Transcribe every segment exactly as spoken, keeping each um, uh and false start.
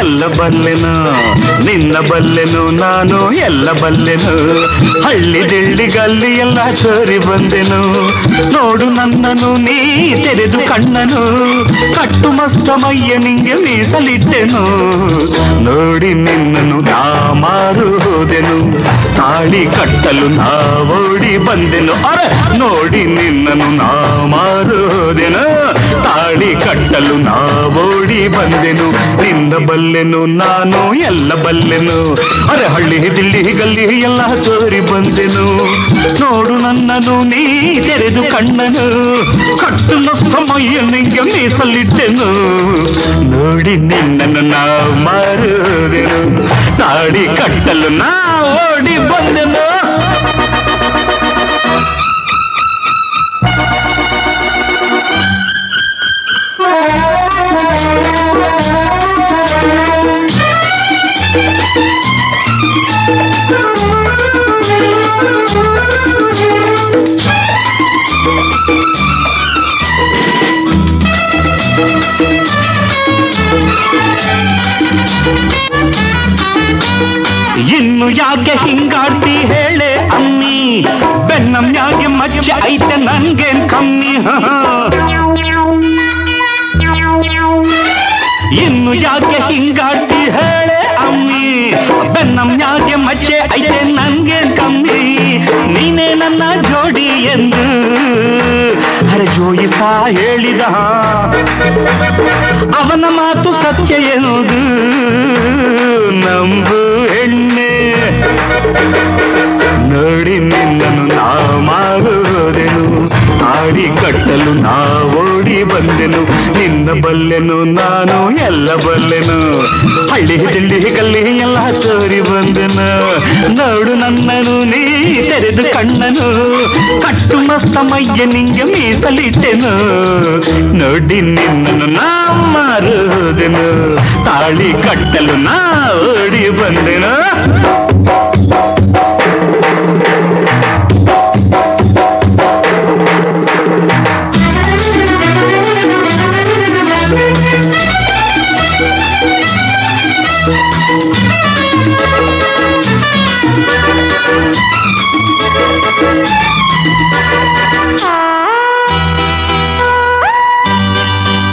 ಎಲ್ಲ ಬಲ್ಲೆನು ನಿನ್ನ ಬಲ್ಲೆನು ನಾನು ಎಲ್ಲ ಬಲ್ಲೆನು ಹಳ್ಳಿ ದಿಳ್ಳಿ ಗಲ್ಲಿ ಎಲ್ಲ ಸೋರಿ ಬಂದೆನು ನೋಡು ನನ್ನನು ನೀ ತೆರೆದು ಕಣ್ಣನು ಕಟ್ಟು ಮಸ್ತ ಮೈಯ ನಿಂಗೆ ಮೀಸಲಿಟ್ಟೆನು ನೋಡಿ ನಿನ್ನನು ನಾ ಮಾರು ಹೋದೆನು ತಾಳಿ ಕಟ್ಟಲು ನಾ ಓಡಿ ಬಂದೆನು ಅರೆ ನೋಡಿ ನಿನ್ನನು ನಾ ಮಾರು ಹೋದೆನು ತಾಳಿ ಕಟ್ಟಲು ನಾ ಓಡಿ ಬಂದೆನು ನಿನ್ನ ಬಲ್ಲೆನು ನಾನು ಎಲ್ಲ ಬಲ್ಲೆನು ಅರೆ ಹಳ್ಳಿ ದಿಲ್ಲಿ ಗಲ್ಲಿ ಎಲ್ಲ ಸೋರಿ ಬಂದೆನು ನೋಡು ನನ್ನನು ನೀ ತೆರೆದು ಕಣ್ಣನು ಕಟ್ಟು ಮಸ್ತ ಮೈಯ ನಿಂಗೆ ಮೀಸಲಿಟ್ಟೆನು ನೋಡಿ ನಿನ್ನನ್ನು ನಾ ಮಾರುವೆನು ತಾಳಿ ಕಟ್ಟಲು ನಾ ಓಡಿ ಬಂದೆನು ಇನ್ನು ಯಾಕೆ ಹಿಂಗಾಡ್ತಿ ಹೇಳೆ ಅಮ್ಮಿ ಬೆನ್ನಮ್ ಯಾಕೆ ಮಚ್ಚೆ ಐತೆ ನನ್ಗೇನ್ ಕಮ್ಮಿ ಇನ್ನು ಯಾಕೆ ಹಿಂಗಾಡ್ತಿ ಹೇಳೆ ಅಮ್ಮಿ ಬೆನ್ನಮ್ ಯಾಕೆ ಮಚ್ಚೆ ಐತೆ ನನ್ಗೇನ್ ಕಮ್ಮಿ ನೀನೇ ನನ್ನ ಜೋಡಿ ಎಂದು ಹರಜೋಯಿಸ ಹೇಳಿದ ಅವನ ಮಾತು ಸತ್ಯ ಎಂದು ನಂಬು ಹೆಣ್ಣೆ ನೋಡಿ ನಿನ್ನನ್ನು ನಾ ಮಾರುವುದೆನು ತಾಳಿ ಕಟ್ಟಲು ನಾ ಓಡಿ ಬಂದೆನು ನಿನ್ನ ಬಲ್ಲೆನು ನಾನು ಎಲ್ಲ ಬಲ್ಲೆನು ಹಳ್ಳಿ ತಿಳ್ಳಿ ಕಲ್ಲಿ ಎಲ್ಲ ತೋರಿ ಬಂದೆನು ನೋಡು ನನ್ನನು ನೀ ತೆರೆದು ಕಣ್ಣನು ಕಟ್ಟು ಮಸ್ತ ಮೈಯ ನಿಂಗೆ ಮೀಸಲಿಟ್ಟೆನು ನೋಡಿ ನಿನ್ನನ್ನು ನಾ ಮಾರುವುದೆನು ತಾಳಿ ಕಟ್ಟಲು ನಾ ಓಡಿ ಬಂದೆನು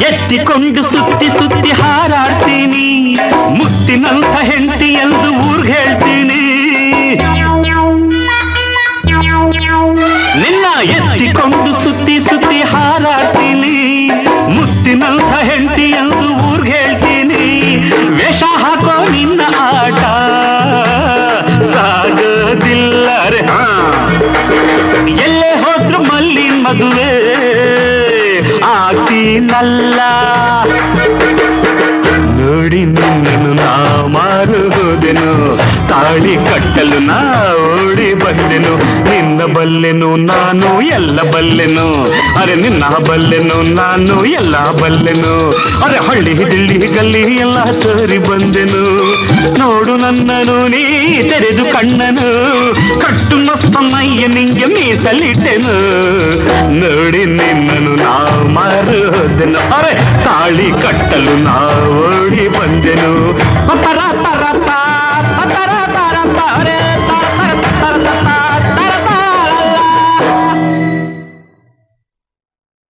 ಎತ್ತಿಕೊಂಡು ಸುತ್ತಿ ಸುತ್ತಿ ಹಾರಾಡ್ತೀನಿ ಮುತ್ತಿನಂಥ ಹೆಂಡತಿ ಎಂದು ಊರ್ಗೆ ಹೇಳ್ತೀನಿ ನಿನ್ನ ಎತ್ತಿಕೊಂಡು ಸುತ್ತಿ ಸುತ್ತಿ ಹಾರಾಡ್ತೀನಿ ಮುತ್ತಿನಂಥ ಹೆಂಡತಿ ಎಂದು ಊರ್ಗೆ ಹೇಳ್ತೀನಿ ವೇಷ ಹಾಕೋ ನಿನ್ನ ಆಟ ಸಾಗೋದಿಲ್ಲ ರೇ ಎಲ್ಲೇ ಹೋದ್ರು ಮಲ್ಲಿ ಮದುವೆ ಆಗ್ತೀನಲ್ಲ ನೋಡಿ ನಿನ್ನನ್ನು ನಾ ಮಾರುವುದೆನು ತಾಳಿ ಕಟ್ಟಲು ನಾ ಓಡಿ ಬಂದೆನು ನಿನ್ನ ಬಲ್ಲೆನು ನಾನು ಎಲ್ಲ ಬಲ್ಲೆನು ಅರೆ ನಿನ್ನ ಬಲ್ಲೆನು ನಾನು ಎಲ್ಲ ಬಲ್ಲೆನು ಅರೆ ಹಳ್ಳಿ ದಿಲ್ಲಿ ಗಲ್ಲಿ ಎಲ್ಲ ಸೋರಿ ಬಂದೆನು ನೋಡು ನನ್ನನು ನೀ ತೆರೆದು ಕಣ್ಣನು ಕಟ್ಟು ಮಸ್ತ ಮೈಯ ನಿಂಗೆ ಮೀಸಲಿಟ್ಟೆನು ನೋಡಿ ನಿನ್ನನು ನಾ ಮಾರುವುದೆನು ಅರೆ ತಾಳಿ ಕಟ್ಟಲು ನಾ ಓಡಿ ಬಂದೆನು